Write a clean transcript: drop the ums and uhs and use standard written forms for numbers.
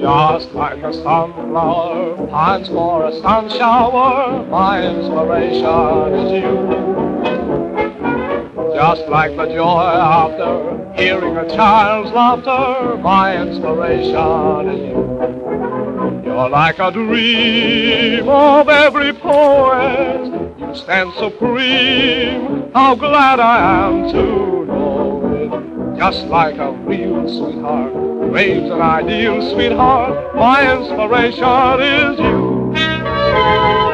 Just like a sunflower pines for a sun shower, my inspiration is you. Just like the joy after hearing a child's laughter, my inspiration is you. You're like a dream of every poet, you stand supreme, how glad I am to know it. Just like a real sweetheart waves an ideal, sweetheart, my inspiration is you.